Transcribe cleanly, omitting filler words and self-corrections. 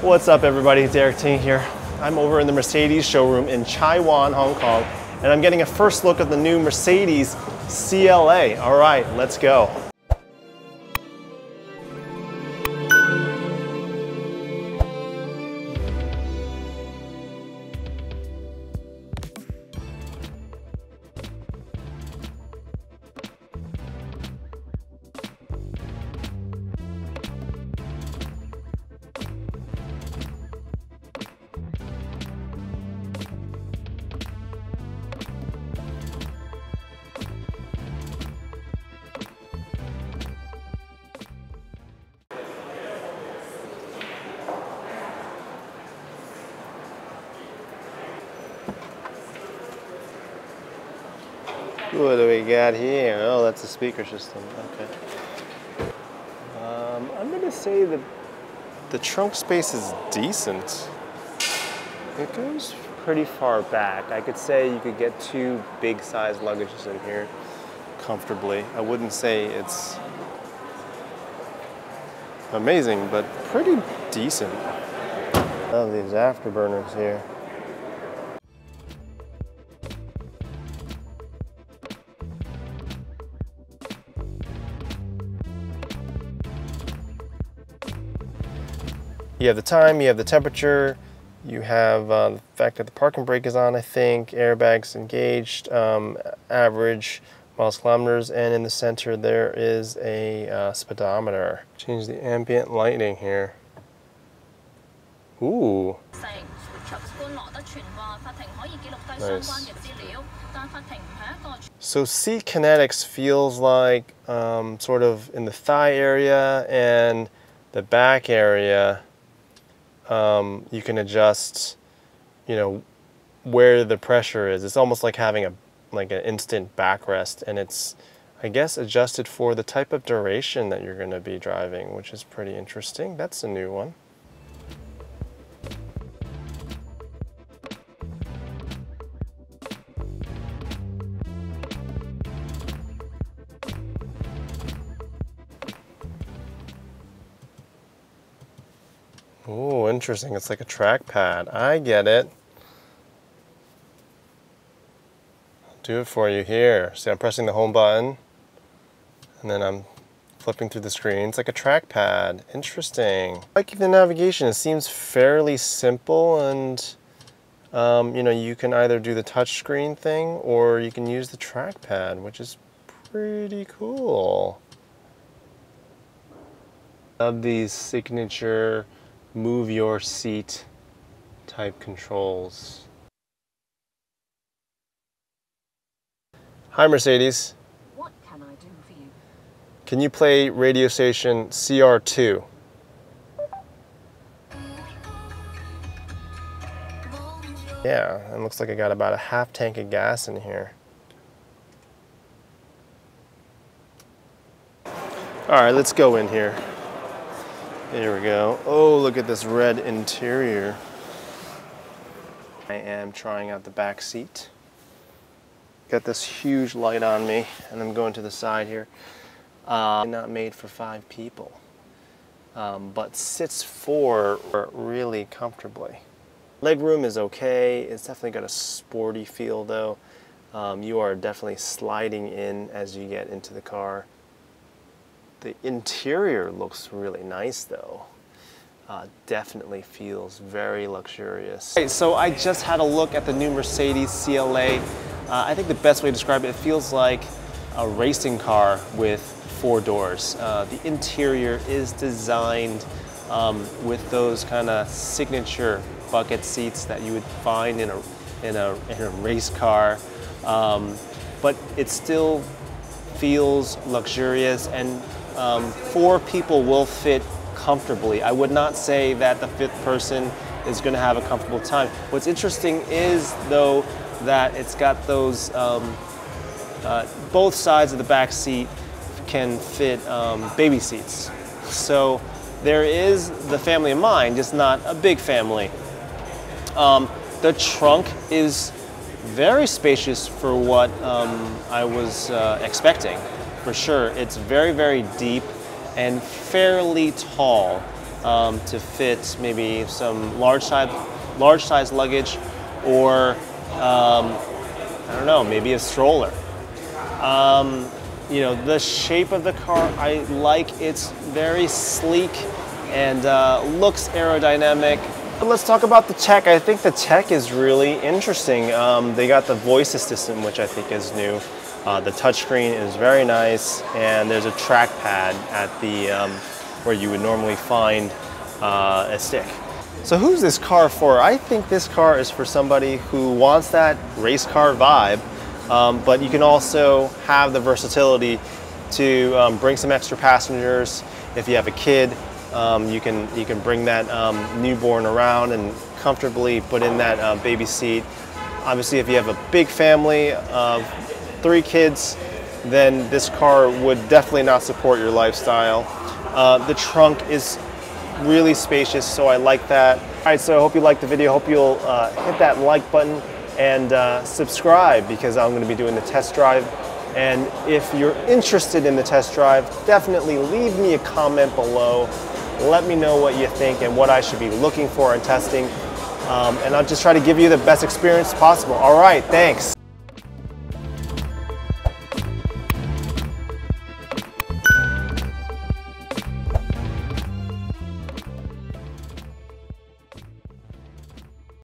What's up everybody, Derek Ting here. I'm over in the Mercedes showroom in Chai Wan, Hong Kong, and I'm getting a first look at the new Mercedes CLA. All right, let's go. What do we got here? Oh, that's a speaker system. Okay. I'm gonna say the trunk space is decent. It goes pretty far back. I could say you could get two big size luggages in here comfortably. I wouldn't say it's amazing, but pretty decent. I love these afterburners here. You have the time, you have the temperature, you have the fact that the parking brake is on, I think, airbags engaged, average miles, kilometers, and in the center there is a speedometer. Change the ambient lighting here. Ooh. Nice. So C Kinetics feels like sort of in the thigh area and the back area. You can adjust, you know, where the pressure is. It's almost like having an instant backrest, and it's, I guess, adjusted for the type of duration that you're going to be driving, which is pretty interesting. That's a new one. Oh, interesting. It's like a trackpad. I get it. I'll do it for you here. See, I'm pressing the home button and then I'm flipping through the screen. It's like a trackpad. Interesting. I like the navigation. It seems fairly simple, and you know, you can either do the touchscreen thing or you can use the trackpad, which is pretty cool. I love these signature move your seat type controls. Hi Mercedes. What can I do for you? Can you play radio station CR2? Yeah, it looks like I got about a half tank of gas in here. Alright, let's go in here. There we go. Oh, look at this red interior. I am trying out the back seat. Got this huge light on me, and I'm going to the side here. Not made for five people, but sits four really comfortably. Legroom is okay. It's definitely got a sporty feel though. You are definitely sliding in as you get into the car. The interior looks really nice though. Definitely feels very luxurious. Okay, so I just had a look at the new Mercedes CLA. I think the best way to describe it, it feels like a racing car with four doors. The interior is designed with those kind of signature bucket seats that you would find in a race car. But it still feels luxurious, and four people will fit comfortably. I would not say that the fifth person is going to have a comfortable time. What's interesting is though that it's got those both sides of the back seat can fit baby seats, so there is the family in mind, just not a big family. The trunk is very spacious for what I was expecting, for sure. It's very, very deep and fairly tall. to fit maybe some large size luggage, or I don't know, maybe a stroller. You know, the shape of the car, I like. It's very sleek and looks aerodynamic. But let's talk about the tech. I think the tech is really interesting. They got the voice assistant, which I think is new. The touchscreen is very nice, and there's a trackpad at the where you would normally find a stick. So who's this car for? I think this car is for somebody who wants that race car vibe, but you can also have the versatility to bring some extra passengers. If you have a kid, you can bring that newborn around and comfortably put in that baby seat. Obviously, if you have a big family of 3 kids, then this car would definitely not support your lifestyle. The trunk is really spacious, so I like that. All right, so I hope you liked the video. Hope you'll hit that like button and subscribe, because I'm going to be doing the test drive. And if you're interested in the test drive, definitely leave me a comment below. Let me know what you think and what I should be looking for in testing. And I'll just try to give you the best experience possible. All right, thanks.